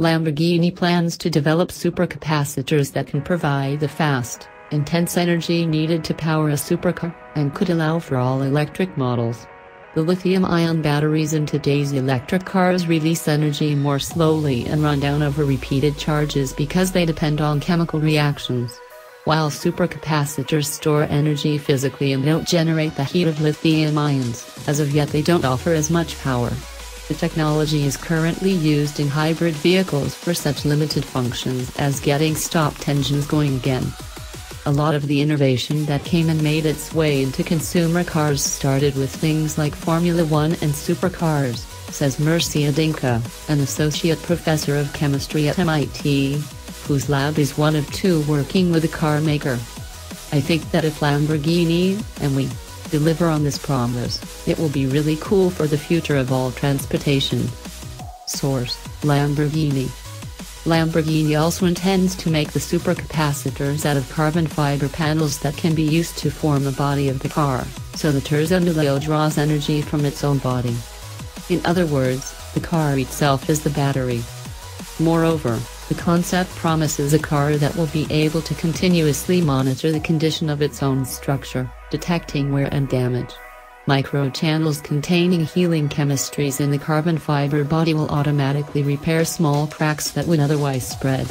Lamborghini plans to develop supercapacitors that can provide the fast, intense energy needed to power a supercar, and could allow for all electric models. The lithium-ion batteries in today's electric cars release energy more slowly and run down over repeated charges because they depend on chemical reactions. While supercapacitors store energy physically and don't generate the heat of lithium ions, as of yet they don't offer as much power. The technology is currently used in hybrid vehicles for such limited functions as getting stopped engines going again. A lot of the innovation that came and made its way into consumer cars started with things like Formula One and supercars, says Mercy Adinka, an associate professor of chemistry at MIT, whose lab is one of two working with a car maker. "I think that if Lamborghini, and we, deliver on this promise, it will be really cool for the future of all transportation." Source: Lamborghini. Lamborghini also intends to make the supercapacitors out of carbon fiber panels that can be used to form the body of the car, so the Terzo Millennio draws energy from its own body. In other words, the car itself is the battery. Moreover, the concept promises a car that will be able to continuously monitor the condition of its own structure, detecting wear and damage. Microchannels containing healing chemistries in the carbon fiber body will automatically repair small cracks that would otherwise spread.